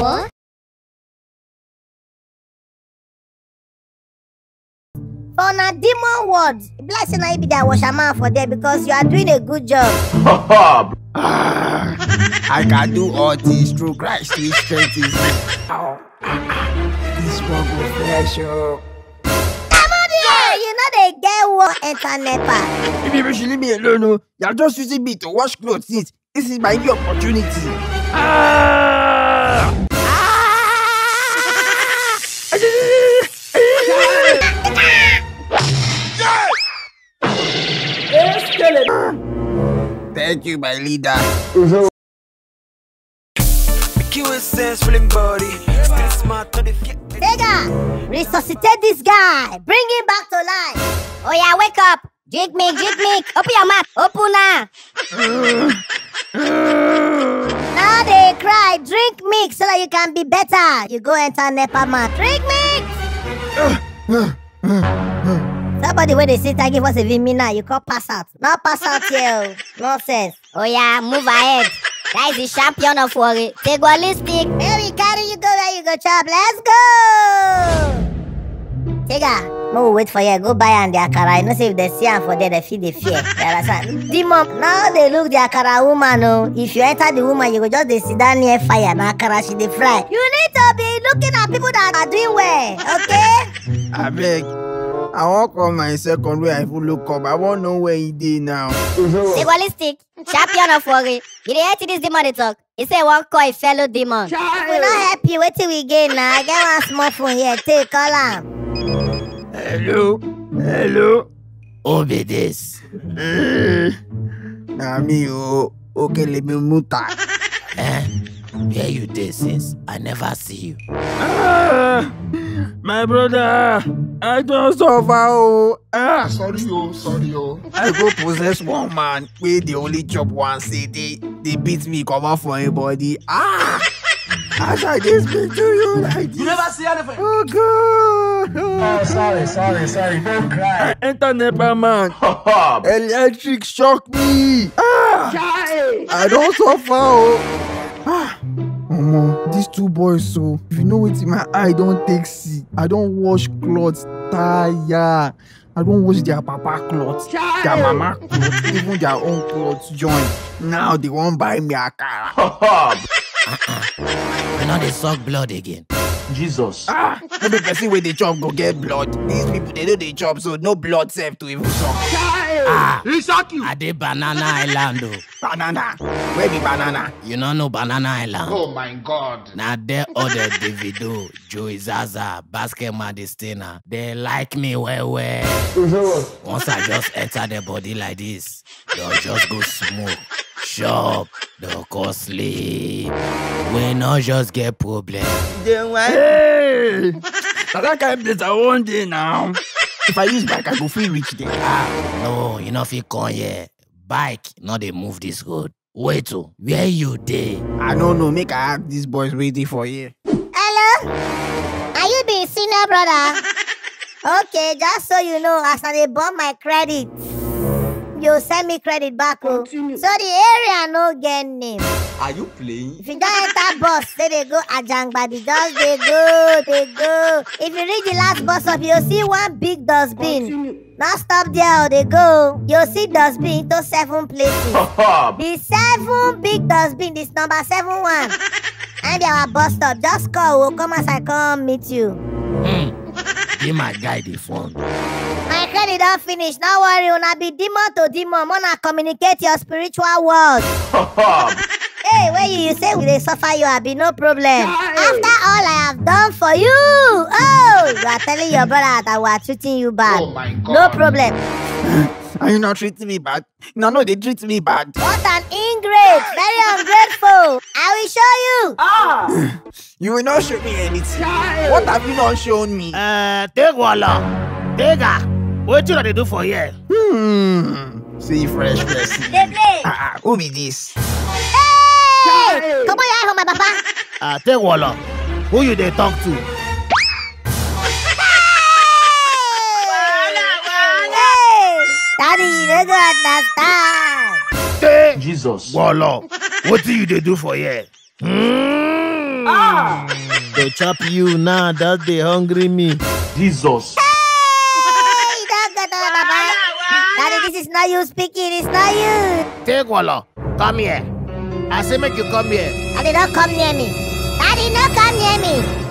What? On a demon word, blessing I be that was a man for there because you are doing a good job. I can do all things through Christ, which strengthens me. This one will bless you. Come on here, you know they get war internet pack. If you should leave me alone, no, you are just using me to wash clothes. This is my new opportunity. Thank you, my leader. Tega, resuscitate this guy. Bring him back to life. Oh yeah, wake up. Drink me, drink me. Open your mouth. Open now. Now they cry. Drink milk so that you can be better. You go enter Nepa man. Drink milk. Somebody when they sit and give us a vimina, you call pass out. Not pass out here. Nonsense. Oh yeah, move ahead. That is the champion of worry. Tegwolo stick. Here we carry you go where you go, chop. Let's go. Tega, no wait for you. Go buy and the akara. You know, say if they see her for there, they feel the fear. You understand? Demon. Now they look the akara woman. No, if you enter the woman, you go just they sit down near fire. Now akara she dey fry. You need to be looking at people that are doing well. Okay? I beg. I won't call my second way I will look up. I won't know where he did now. Tegwolo stick, champion of worry. You didn't hear this demon they talk. He said won't call a fellow demon. Child. We not help you. Wait till we get now. I get one smartphone here. Take call him. Hello, hello. Obey this. Nah me oh. Okay, let me muta. Where you there since? I never see you. Ah, my brother, I don't suffer. Oh. Ah, sorry, oh, sorry, oh. I go possess one man where they only chop one city. They beat me, cover for anybody. Ah, as I just speak to you like this. You never see anything. Oh, God. Oh, sorry, sorry, sorry. Don't cry. Internet man. Electric shock me. Ah, I don't suffer. Oh. Ah, Omo, these two boys so, if you know it in my eye, don't take sick. I don't wash clothes, tire. I don't wash their papa clothes, their mama clothes, even their own clothes join. Now they won't buy me a car. And now they suck blood again. Jesus. Ah, no be person where they chop go get blood. These people, they know they chop, so no blood safe to even suck. Ah, I did Banana Island though. Banana? Where be banana? You don't know Banana Island. Oh my God. Now they order Davido, Joey Zaza, Basket Madistina. They like me well. Once I just enter their body like this, they'll just go smoke, shop, they'll go sleep. We not just get problem. Hey! That kind of place I won't do now. If I use bike, I go free reach there. Ah, no, you know if you come here. Bike, not they move this road. Wait to where you there? I don't know. Make I have these boys waiting for you. Hello? Are you the senior brother? Okay, just so you know, as I bought my credit, you send me credit back. Continue. So the area no get name. Are you playing? If you don't enter bus, then they go Ajang, but they just they go, they go. If you read the last bus up, you'll see one big dustbin. Now stop there, they go. You'll see dustbin to 7 places. The 7 big dustbin, this number 7-1. And there are bus stop. Just call, we'll come as I come meet you. Give my guy the phone. My credit don't finish. Don't worry, when I be demon to demon, when I communicate your spiritual world. Hey, where you say they suffer you, I be no problem. After all I have done for you, oh, you are telling your brother that we are treating you bad. Oh my God. No problem. Are you not treating me bad? No, no, they treat me bad. What an ingrate, very ungrateful. I will show you. Ah, you will not show me anything. What have you not shown me? Tegwolo, Tega, what do they do for you? See fresh person. Who be this? Hey, come on, you are home, my papa. Tegwolo, who you they talk to? Hey, Daddy, you don't understand. Jesus. Wolo, what do you they do for here? Ah. They chop you now. That's the hungry me. Jesus. Hey, Daddy, this is not you speaking. It's not you. Tegwolo, come here. I say make you come here. Daddy, don't come near me. Daddy, don't come near me.